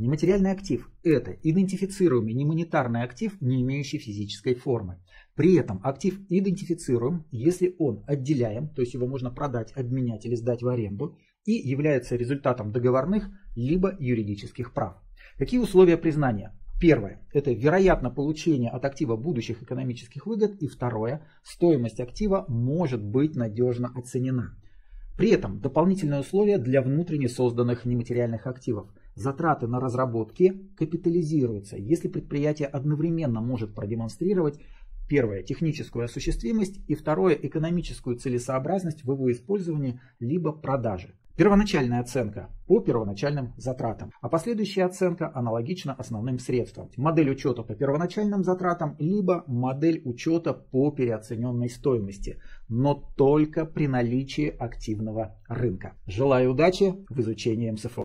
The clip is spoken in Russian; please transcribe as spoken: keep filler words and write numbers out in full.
Нематериальный актив – это идентифицируемый немонетарный актив, не имеющий физической формы. При этом актив идентифицируем, если он отделяем, то есть его можно продать, обменять или сдать в аренду, и является результатом договорных либо юридических прав. Какие условия признания? Первое – это вероятно получение от актива будущих экономических выгод. И второе – стоимость актива может быть надежно оценена. При этом дополнительные условия для внутренне созданных нематериальных активов. Затраты на разработки капитализируются, если предприятие одновременно может продемонстрировать первое – техническую осуществимость и второе – экономическую целесообразность в его использовании либо продаже. Первоначальная оценка по первоначальным затратам, а последующая оценка аналогична основным средствам. Модель учета по первоначальным затратам, либо модель учета по переоцененной стоимости, но только при наличии активного рынка. Желаю удачи в изучении эм эс эф о.